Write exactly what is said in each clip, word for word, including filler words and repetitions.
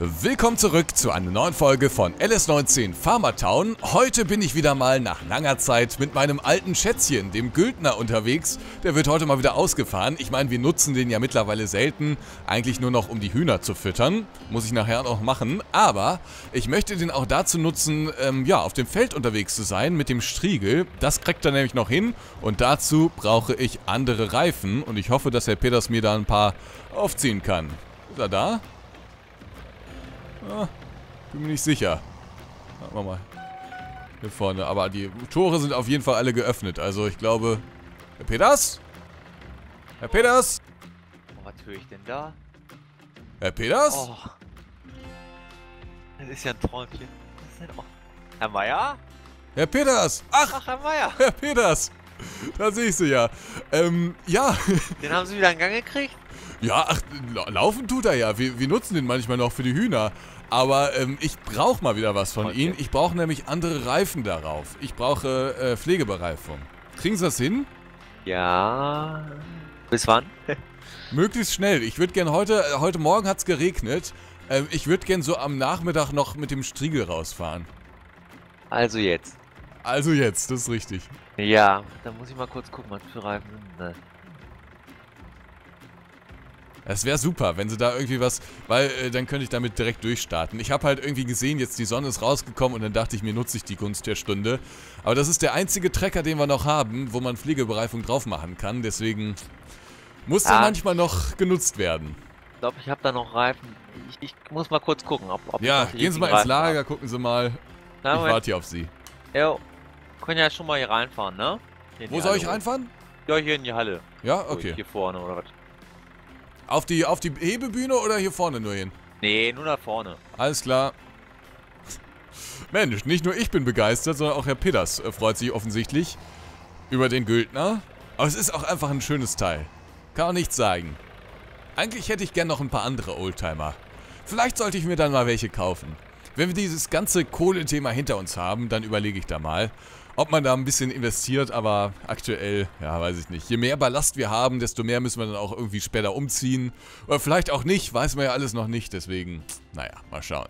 Willkommen zurück zu einer neuen Folge von L S neunzehn FarmerTown. Heute bin ich wieder mal nach langer Zeit mit meinem alten Schätzchen, dem Güldner, unterwegs. Der wird heute mal wieder ausgefahren. Ich meine, wir nutzen den ja mittlerweile selten. Eigentlich nur noch, um die Hühner zu füttern. Muss ich nachher auch machen. Aber ich möchte den auch dazu nutzen, ähm, ja, auf dem Feld unterwegs zu sein mit dem Striegel. Das kriegt er nämlich noch hin. Und dazu brauche ich andere Reifen. Und ich hoffe, dass Herr Peters mir da ein paar aufziehen kann. Ist er da? Ah, bin mir nicht sicher. Warten wir mal. Hier vorne. Aber die Tore sind auf jeden Fall alle geöffnet. Also ich glaube... Herr Peters? Herr Peters? Oh, was höre ich denn da? Herr Peters? Oh. Das ist ja ein Träumchen. Was ist denn auch... Herr Meier? Herr Peters! Ach! Ach, Herr Meier! Herr Peters! Da sehe ich sie ja. Ähm, ja. Den haben sie wieder in Gang gekriegt? Ja, ach, laufen tut er ja. Wir, wir nutzen den manchmal noch für die Hühner. Aber ähm, ich brauche mal wieder was von okay. Ihnen. Ich brauche nämlich andere Reifen darauf. Ich brauche äh, Pflegebereifung. Kriegen Sie das hin? Ja. Bis wann? Möglichst schnell. Ich würde gern heute, heute Morgen hat es geregnet. Ähm, ich würde gern so am Nachmittag noch mit dem Striegel rausfahren. Also jetzt. Also jetzt, das ist richtig. Ja, dann muss ich mal kurz gucken, was für Reifen sind das. Das wäre super, wenn sie da irgendwie was... Weil, äh, dann könnte ich damit direkt durchstarten. Ich habe halt irgendwie gesehen, jetzt die Sonne ist rausgekommen und dann dachte ich mir, nutze ich die Gunst der Stunde. Aber das ist der einzige Trecker, den wir noch haben, wo man Fliegebereifung drauf machen kann. Deswegen muss ah. der manchmal noch genutzt werden. Ich glaube, ich habe da noch Reifen. Ich, ich muss mal kurz gucken, ob... ob ja, gehen Sie mal ins Lager, gucken Sie mal. Na, ich warte hier auf Sie. Jo, können ja schon mal hier reinfahren, ne? Hier wo soll Halle ich reinfahren? Ja, hier in die Halle. Ja, okay. So, hier vorne oder was? Auf die, auf die Hebebühne oder hier vorne nur hin? Nee, nur da vorne. Alles klar. Mensch, nicht nur ich bin begeistert, sondern auch Herr Peters freut sich offensichtlich über den Güldner. Aber es ist auch einfach ein schönes Teil. Kann auch nichts sagen. Eigentlich hätte ich gern noch ein paar andere Oldtimer. Vielleicht sollte ich mir dann mal welche kaufen. Wenn wir dieses ganze Kohlethema hinter uns haben, dann überlege ich da mal, ob man da ein bisschen investiert, aber aktuell, ja, weiß ich nicht. Je mehr Ballast wir haben, desto mehr müssen wir dann auch irgendwie später umziehen. Oder vielleicht auch nicht, weiß man ja alles noch nicht, deswegen, naja, mal schauen.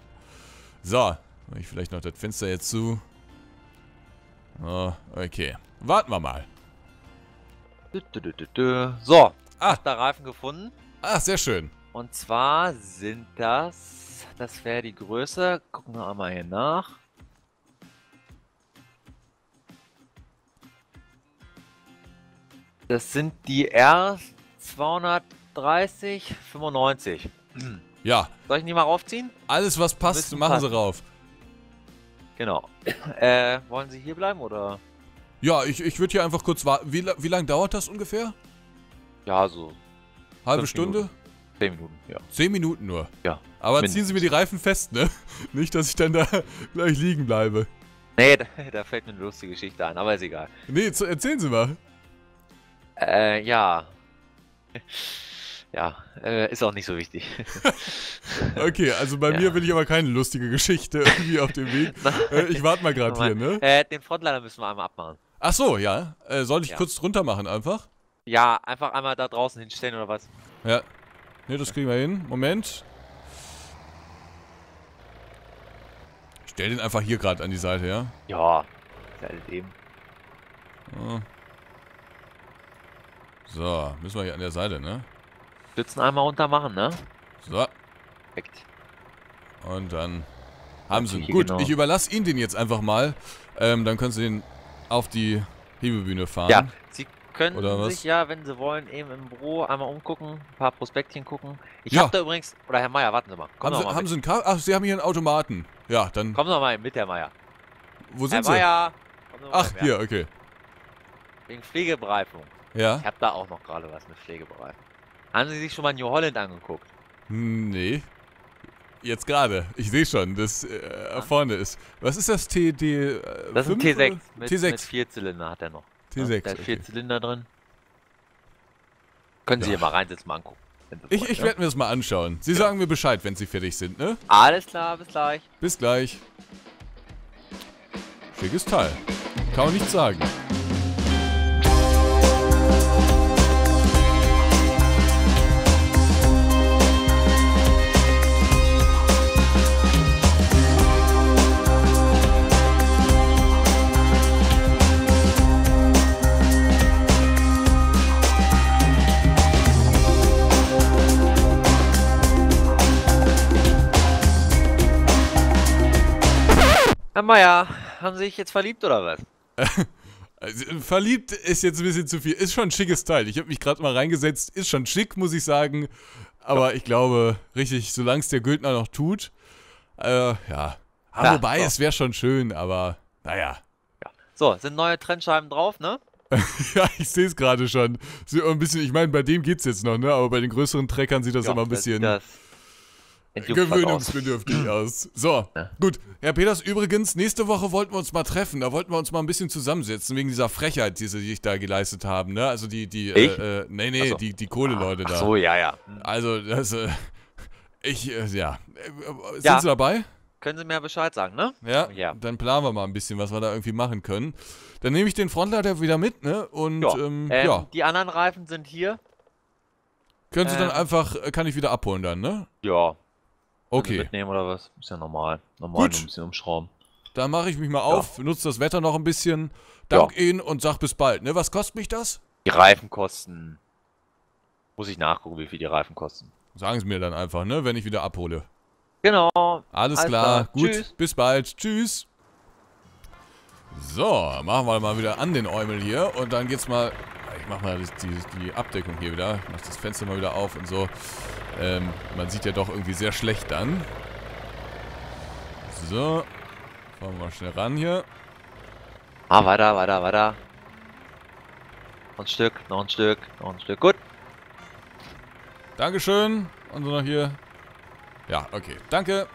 So, mache ich vielleicht noch das Fenster jetzt zu. Oh, okay, warten wir mal. So, ah. hab da Reifen gefunden. Ah, sehr schön. Und zwar sind das, das wäre die Größe, gucken wir einmal hier nach. Das sind die R zweihundertdreißig fünfundneunzig. Ja. Soll ich die mal raufziehen? Alles, was passt, machen passen. Sie rauf. Genau. Äh, wollen Sie hier bleiben oder? Ja, ich, ich würde hier einfach kurz warten. Wie, wie lange dauert das ungefähr? Ja, so. Halbe Stunde? Minuten. Zehn Minuten, ja. Zehn Minuten nur? Ja. Aber mindestens. Ziehen Sie mir die Reifen fest, ne? Nicht, dass ich dann da gleich liegen bleibe. Nee, da, da fällt mir eine lustige Geschichte ein, aber ist egal. Nee, erzählen Sie mal. Äh, ja. Ja, äh, ist auch nicht so wichtig. Okay, also bei ja. mir will ich aber keine lustige Geschichte irgendwie auf dem Weg. Äh, ich warte mal gerade hier, ne? Äh, den Frontliner müssen wir einmal abmachen. Ach so, ja. Äh, soll ich ja. kurz drunter machen einfach? Ja, einfach einmal da draußen hinstellen oder was? Ja. Ne, das kriegen wir hin. Moment. Ich stell den einfach hier gerade an die Seite, ja? Ja, ist ja alles eben. Ja. So, müssen wir hier an der Seite, ne? Stützen einmal runter machen, ne? So. Perfekt. Und dann haben sie ihn. Gut, genau. Ich überlasse Ihnen den jetzt einfach mal. Ähm, dann können Sie den auf die Hebebühne fahren. Ja, Sie können oder sich was? Ja, wenn Sie wollen, eben im Büro einmal umgucken, ein paar Prospektchen gucken. Ich ja. habe da übrigens... Oder Herr Meier, warten Sie mal. Kommen haben Sie, mal haben Sie einen Ka Ach, Sie haben hier einen Automaten. Ja, dann... Kommen Sie doch mal mit, Herr Meier. Wo sind Herr Sie? Meier. Sie Ach, mit, hier, okay. Wegen Pflegebereifung. Ja. Ich habe da auch noch gerade was mit Pflegebereifung. Haben Sie sich schon mal New Holland angeguckt? Nee. Jetzt gerade. Ich sehe schon, dass äh, vorne ist. Was ist das? T D, äh, das ist ein T sechs. Mit, T sechs. Mit Vierzylinder hat er noch. T sechs. Ja, da ist okay. Vierzylinder drin. Können ja. Sie hier mal reinsitzen, mal angucken. Ich, ich werde mir das mal anschauen. Sie ja. sagen mir Bescheid, wenn Sie fertig sind, ne? Alles klar, bis gleich. Bis gleich. Schickes Teil. Kann man nichts sagen. Herr Meier, haben Sie sich jetzt verliebt oder was? Also, verliebt ist jetzt ein bisschen zu viel. Ist schon ein schickes Teil. Ich habe mich gerade mal reingesetzt. Ist schon schick, muss ich sagen. Aber ja, ich glaube, richtig, solange es der Güldner noch tut, äh, ja. Ja, wobei, so, es wäre schon schön, aber naja. Ja. So, sind neue Trennscheiben drauf, ne? Ja, ich sehe es gerade schon. So ein bisschen, ich meine, bei dem geht's jetzt noch, ne? Aber bei den größeren Treckern sieht das ja immer ein bisschen das gewöhnungsbedürftig aus. So, ja, gut. Herr Peters, übrigens, nächste Woche wollten wir uns mal treffen. Da wollten wir uns mal ein bisschen zusammensetzen, wegen dieser Frechheit, die sie sich da geleistet haben, ne? Also die, die, ich? Äh, nee, nee, so, die, die Kohleleute da. Ach so, ja, ja. Also, das, äh, ich, äh, ja. Sind ja. Sie dabei? Können Sie mir Bescheid sagen, ne? Ja, ja, dann planen wir mal ein bisschen, was wir da irgendwie machen können. Dann nehme ich den Frontliner wieder mit, ne? Und, ja. Ähm, ähm, ja. Die anderen Reifen sind hier. Können ähm, Sie dann einfach, kann ich wieder abholen dann, ne? Ja. Okay. Mitnehmen oder was? Ist ja normal. Normal, nur ein bisschen umschrauben. Dann mache ich mich mal auf, ja, nutze das Wetter noch ein bisschen, dank ja. Ihnen und sag bis bald, ne? Was kostet mich das? Die Reifen kosten... Muss ich nachgucken, wie viel die Reifen kosten. Sagen Sie mir dann einfach, ne? Wenn ich wieder abhole. Genau. Alles, Alles klar. klar. Gut, tschüss, bis bald. Tschüss. So, machen wir mal wieder an den Eumel hier und dann geht's mal... Ich mach mal das, die, die Abdeckung hier wieder. Ich mach das Fenster mal wieder auf und so. Ähm, man sieht ja doch irgendwie sehr schlecht dann. So. Fahren wir mal schnell ran hier. Ah, weiter, weiter, weiter. Noch ein Stück, noch ein Stück, noch ein Stück. Gut. Dankeschön. Und so noch hier. Ja, okay. Danke.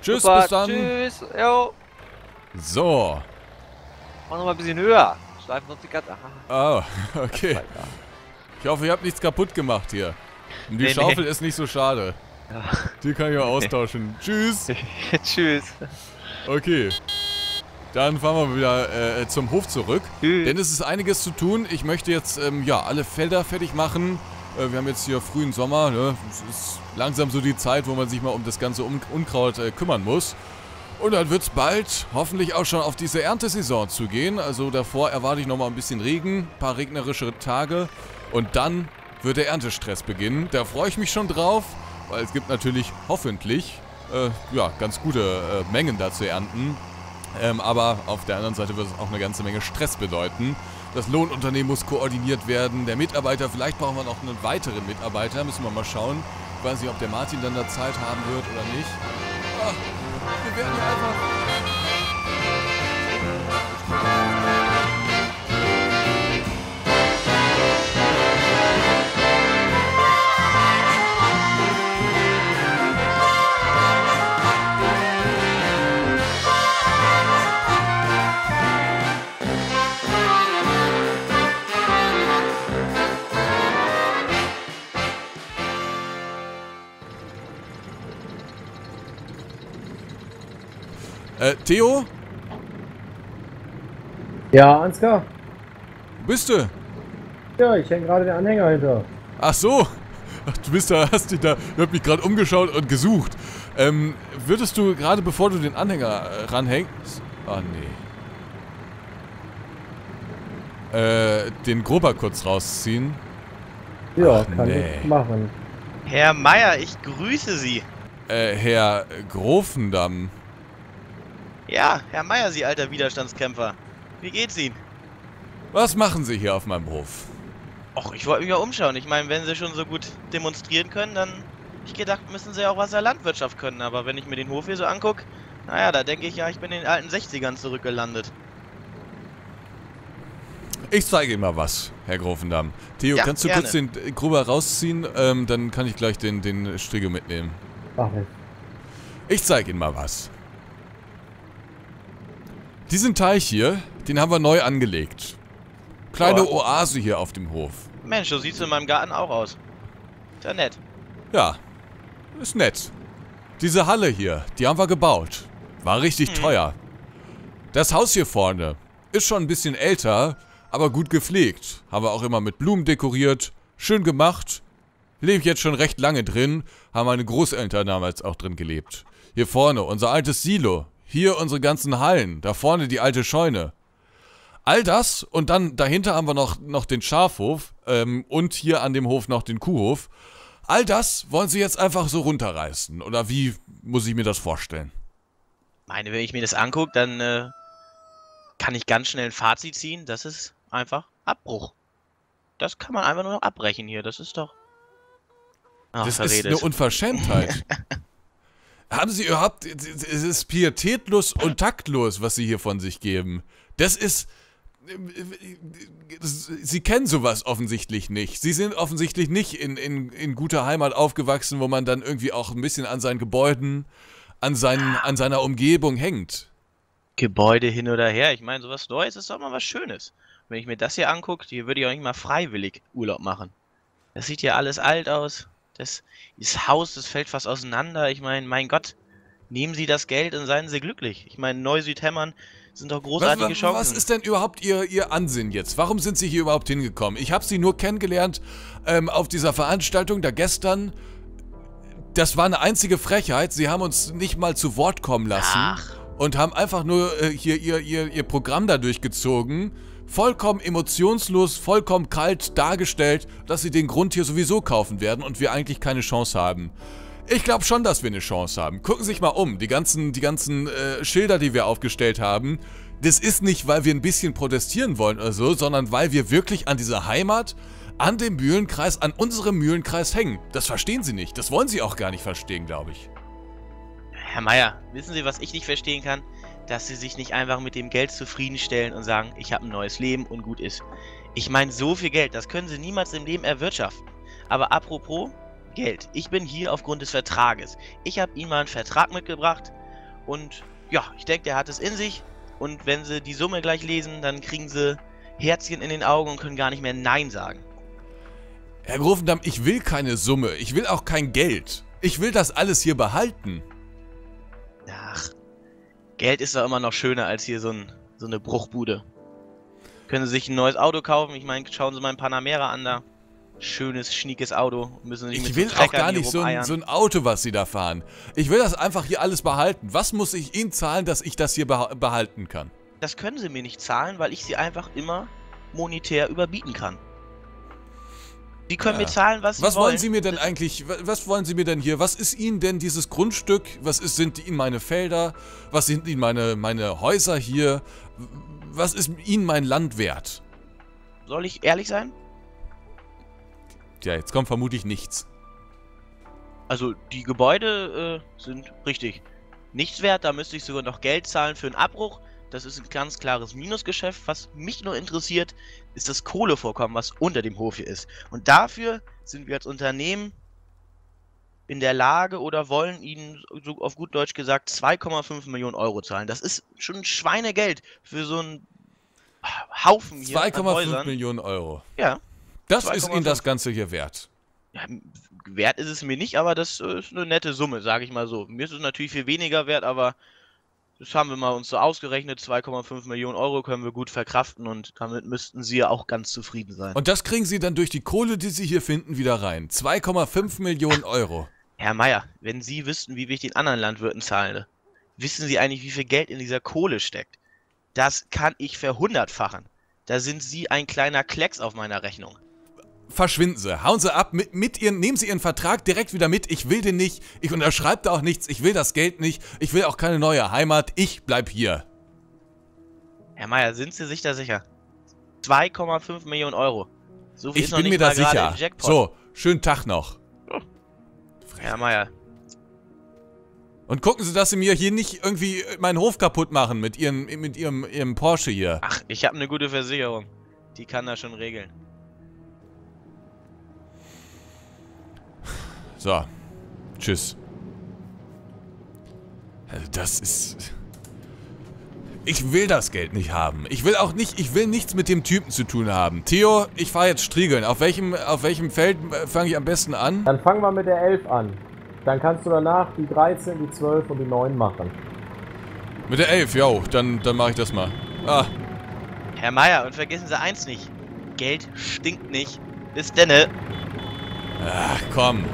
Tschüss, super, bis dann. Tschüss, jo. So. Mach nochmal ein bisschen höher. Schleifen uns die Katze. Ah, oh, okay. Ich hoffe, ihr habt nichts kaputt gemacht hier. Und die nee, Schaufel nee. ist nicht so schade. Ja. Die kann ich auch austauschen. Tschüss. Tschüss. Okay. Dann fahren wir wieder äh, zum Hof zurück. Tschüss. Denn es ist einiges zu tun. Ich möchte jetzt ähm, ja, alle Felder fertig machen. Wir haben jetzt hier frühen Sommer, ne? Es ist langsam so die Zeit, wo man sich mal um das ganze Unkraut äh, kümmern muss. Und dann wird es bald hoffentlich auch schon auf diese Erntesaison zugehen. Also davor erwarte ich nochmal ein bisschen Regen, ein paar regnerische Tage. Und dann wird der Erntestress beginnen. Da freue ich mich schon drauf, weil es gibt natürlich hoffentlich äh, ja, ganz gute äh, Mengen da zu ernten. Ähm, aber auf der anderen Seite wird es auch eine ganze Menge Stress bedeuten. Das Lohnunternehmen muss koordiniert werden, der Mitarbeiter, vielleicht brauchen wir noch einen weiteren Mitarbeiter, müssen wir mal schauen. Ich weiß nicht, ob der Martin dann da Zeit haben wird oder nicht. Ach, wir werden ja Äh, Theo? Ja, Ansgar? Wo bist du? Ja, ich hänge gerade den Anhänger hinter. Ach so. Ach, du bist da, hast dich da, ich hab mich gerade umgeschaut und gesucht. Ähm, würdest du gerade, bevor du den Anhänger äh, ranhängst... Ah, nee. Äh, den Gruber kurz rausziehen? Ja, ach, kann nee. ich machen. Herr Meier, ich grüße Sie. Äh, Herr Grofendamm. Ja, Herr Meier, Sie alter Widerstandskämpfer. Wie geht's Ihnen? Was machen Sie hier auf meinem Hof? Och, ich wollte mich ja umschauen. Ich meine, wenn Sie schon so gut demonstrieren können, dann... Ich gedacht, müssen Sie auch was der Landwirtschaft können. Aber wenn ich mir den Hof hier so angucke... Naja, da denke ich ja, ich bin in den alten sechzigern zurückgelandet. Ich zeige Ihnen mal was, Herr Grofendamm. Theo, ja, kannst du gerne kurz den Gruber rausziehen? Ähm, dann kann ich gleich den, den Striegel mitnehmen. Mach ich. Ich zeige Ihnen mal was. Diesen Teich hier, den haben wir neu angelegt. Kleine oh. Oase hier auf dem Hof. Mensch, so sieht's in meinem Garten auch aus. Ist ja nett. Ja, ist nett. Diese Halle hier, die haben wir gebaut. War richtig hm. teuer. Das Haus hier vorne ist schon ein bisschen älter, aber gut gepflegt. Haben wir auch immer mit Blumen dekoriert. Schön gemacht. Lebe ich jetzt schon recht lange drin. Haben meine Großeltern damals auch drin gelebt. Hier vorne, unser altes Silo. Hier unsere ganzen Hallen, da vorne die alte Scheune. All das und dann dahinter haben wir noch, noch den Schafhof ähm, und hier an dem Hof noch den Kuhhof. All das wollen sie jetzt einfach so runterreißen. Oder wie muss ich mir das vorstellen? meine, wenn ich mir das angucke, dann äh, kann ich ganz schnell ein Fazit ziehen. Das ist einfach Abbruch. Das kann man einfach nur noch abbrechen hier. Das ist doch... Ach, das ist eine Unverschämtheit. Haben Sie überhaupt... Es ist pietätlos und taktlos, was Sie hier von sich geben. Das ist... Sie kennen sowas offensichtlich nicht. Sie sind offensichtlich nicht in, in, in guter Heimat aufgewachsen, wo man dann irgendwie auch ein bisschen an seinen Gebäuden, an, seinen, an seiner Umgebung hängt. Gebäude hin oder her. Ich meine, sowas Neues ist doch mal was Schönes. Wenn ich mir das hier angucke, hier würde ich auch nicht mal freiwillig Urlaub machen. Das sieht ja alles alt aus. Das, das Haus, das fällt fast auseinander. Ich meine, mein Gott, nehmen Sie das Geld und seien Sie glücklich. Ich meine, Neu-Südhämmern sind doch großartige was, Chancen. Was ist denn überhaupt Ihr, Ihr Ansinnen jetzt? Warum sind Sie hier überhaupt hingekommen? Ich habe Sie nur kennengelernt ähm, auf dieser Veranstaltung da gestern. Das war eine einzige Frechheit. Sie haben uns nicht mal zu Wort kommen lassen. Ach. Und haben einfach nur äh, hier ihr, ihr, ihr Programm da durchgezogen. Vollkommen emotionslos, vollkommen kalt dargestellt, dass Sie den Grund hier sowieso kaufen werden und wir eigentlich keine Chance haben. Ich glaube schon, dass wir eine Chance haben. Gucken Sie sich mal um. Die ganzen, die ganzen äh, Schilder, die wir aufgestellt haben, das ist nicht, weil wir ein bisschen protestieren wollen oder so, sondern weil wir wirklich an dieser Heimat, an dem Mühlenkreis, an unserem Mühlenkreis hängen. Das verstehen Sie nicht. Das wollen Sie auch gar nicht verstehen, glaube ich. Herr Meier, wissen Sie, was ich nicht verstehen kann? Dass Sie sich nicht einfach mit dem Geld zufriedenstellen und sagen, ich habe ein neues Leben und gut ist. Ich meine, so viel Geld, das können Sie niemals im Leben erwirtschaften. Aber apropos... Geld. Ich bin hier aufgrund des Vertrages. Ich habe Ihnen mal einen Vertrag mitgebracht und ja, ich denke, der hat es in sich und wenn Sie die Summe gleich lesen, dann kriegen Sie Herzchen in den Augen und können gar nicht mehr Nein sagen. Herr Grofendamm, ich will keine Summe. Ich will auch kein Geld. Ich will das alles hier behalten. Ach, Geld ist doch immer noch schöner als hier so, ein, so eine Bruchbude. Können Sie sich ein neues Auto kaufen? Ich meine, schauen Sie mal einen Panamera an da. Schönes, schniekes Auto. Müssen Sie nicht ich will so auch gar nicht so ein, so ein Auto, was Sie da fahren. Ich will das einfach hier alles behalten. Was muss ich Ihnen zahlen, dass ich das hier behalten kann? Das können Sie mir nicht zahlen, weil ich Sie einfach immer monetär überbieten kann. Sie können ja. mir zahlen, was Sie was wollen. Was wollen Sie mir denn eigentlich, was wollen Sie mir denn hier, was ist Ihnen denn dieses Grundstück, was ist, sind Ihnen meine Felder, was sind Ihnen meine, meine Häuser hier, was ist Ihnen mein Land wert? Soll ich ehrlich sein? Ja, jetzt kommt vermutlich nichts. Also, die Gebäude äh, sind richtig nichts wert. Da müsste ich sogar noch Geld zahlen für einen Abbruch. Das ist ein ganz klares Minusgeschäft. Was mich nur interessiert, ist das Kohlevorkommen, was unter dem Hof hier ist. Und dafür sind wir als Unternehmen in der Lage oder wollen Ihnen, so auf gut Deutsch gesagt, zwei Komma fünf Millionen Euro zahlen. Das ist schon Schweinegeld für so einen Haufen hier an Häusern. zwei Komma fünf Millionen Euro. Ja. Das ist Ihnen das Ganze hier wert? Ja, wert ist es mir nicht, aber das ist eine nette Summe, sage ich mal so. Mir ist es natürlich viel weniger wert, aber das haben wir mal uns so ausgerechnet. zwei Komma fünf Millionen Euro können wir gut verkraften und damit müssten Sie ja auch ganz zufrieden sein. Und das kriegen Sie dann durch die Kohle, die Sie hier finden, wieder rein. zwei Komma fünf Millionen Euro. Herr Meier, wenn Sie wüssten, wie wir den anderen Landwirten zahle, wissen Sie eigentlich, wie viel Geld in dieser Kohle steckt? Das kann ich verhundertfachen. Da sind Sie ein kleiner Klecks auf meiner Rechnung. Verschwinden Sie, hauen Sie ab, mit, mit Ihren, nehmen Sie Ihren Vertrag direkt wieder mit, ich will den nicht, ich unterschreibe da auch nichts, ich will das Geld nicht, ich will auch keine neue Heimat, ich bleib hier. Herr Meier, sind Sie sich da sicher? zwei Komma fünf Millionen Euro. So viel ich ist noch bin nicht mir da sicher. So, schönen Tag noch. Oh. Herr Meier. Und gucken Sie, dass Sie mir hier nicht irgendwie meinen Hof kaputt machen mit Ihrem, mit Ihrem, Ihrem Porsche hier. Ach, ich habe eine gute Versicherung. Die kann das schon regeln. So, tschüss. Also das ist... Ich will das Geld nicht haben. Ich will auch nicht, ich will nichts mit dem Typen zu tun haben. Theo, ich fahre jetzt Striegeln. Auf welchem, auf welchem Feld fange ich am besten an? Dann fangen wir mit der elf an. Dann kannst du danach die dreizehn, die zwölf und die neun machen. Mit der elf, jo, dann, dann mache ich das mal. Ah. Herr Meier, und vergessen Sie eins nicht. Geld stinkt nicht. Bis denne. Ach, komm.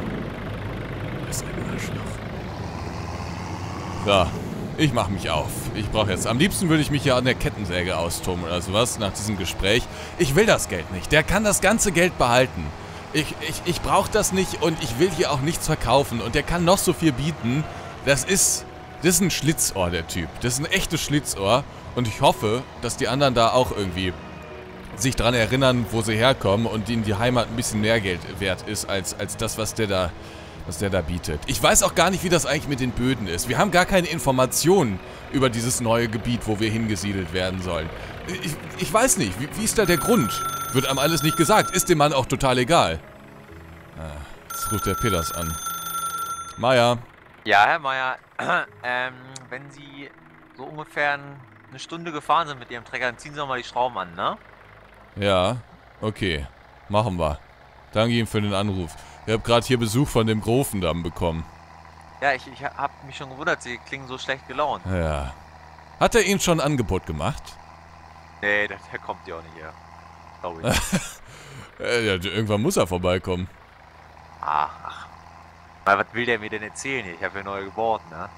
So, ich mache mich auf. Ich brauche jetzt... Am liebsten würde ich mich ja an der Kettensäge austoben oder sowas nach diesem Gespräch. Ich will das Geld nicht. Der kann das ganze Geld behalten. Ich, ich, ich brauche das nicht und ich will hier auch nichts verkaufen. Und der kann noch so viel bieten. Das ist... Das ist ein Schlitzohr, der Typ. Das ist ein echtes Schlitzohr. Und ich hoffe, dass die anderen da auch irgendwie sich daran erinnern, wo sie herkommen und ihnen die Heimat ein bisschen mehr Geld wert ist, als, als das, was der da, was der da bietet. Ich weiß auch gar nicht, wie das eigentlich mit den Böden ist. Wir haben gar keine Informationen über dieses neue Gebiet, wo wir hingesiedelt werden sollen. Ich, ich weiß nicht. Wie, wie ist da der Grund? Wird einem alles nicht gesagt. Ist dem Mann auch total egal. Ah, jetzt ruft der Pillars an. Maya. Ja, Herr Meier, ähm, wenn Sie so ungefähr eine Stunde gefahren sind mit Ihrem Trecker, dann ziehen Sie doch mal die Schrauben an, ne? Ja, okay. Machen wir. Danke Ihnen für den Anruf. Ich habe gerade hier Besuch von dem Grofendamm bekommen. Ja, ich, ich habe mich schon gewundert, Sie klingen so schlecht gelaunt. Ja. Hat er Ihnen schon ein Angebot gemacht? Nee, der, der kommt ja auch nicht her. Glaube ich. Ja, irgendwann muss er vorbeikommen. Ah, ach. Was will der mir denn erzählen? Ich habe ja neu gebaut, ne?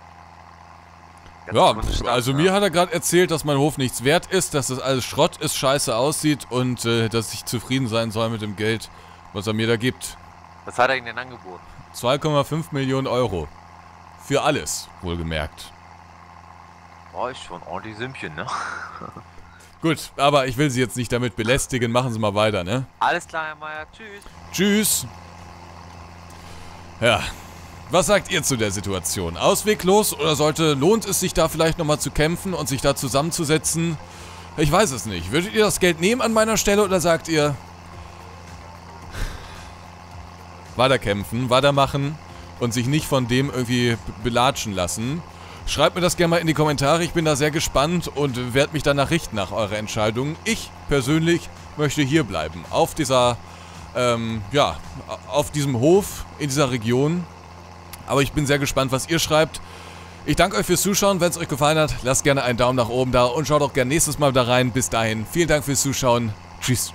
Ganz ja, also mir hat er gerade erzählt, dass mein Hof nichts wert ist, dass das alles Schrott ist, scheiße aussieht und äh, dass ich zufrieden sein soll mit dem Geld, was er mir da gibt. Was hat er Ihnen denn angeboten? zwei Komma fünf Millionen Euro. Für alles, wohlgemerkt. Boah, ist schon ordentlich Sümmchen, ne? Gut, aber ich will Sie jetzt nicht damit belästigen. Machen Sie mal weiter, ne? Alles klar, Herr Meier. Tschüss. Tschüss. Ja, was sagt ihr zu der Situation? Ausweglos oder sollte, lohnt es sich da vielleicht nochmal zu kämpfen und sich da zusammenzusetzen? Ich weiß es nicht. Würdet ihr das Geld nehmen an meiner Stelle oder sagt ihr... Weiterkämpfen, weitermachen und sich nicht von dem irgendwie belatschen lassen? Schreibt mir das gerne mal in die Kommentare. Ich bin da sehr gespannt und werde mich danach richten nach eurer Entscheidung. Ich persönlich möchte hier bleiben, auf dieser... Ähm, ja, auf diesem Hof, in dieser Region. Aber ich bin sehr gespannt, was ihr schreibt. Ich danke euch fürs Zuschauen. Wenn es euch gefallen hat, lasst gerne einen Daumen nach oben da und schaut auch gerne nächstes Mal wieder rein. Bis dahin, vielen Dank fürs Zuschauen. Tschüss.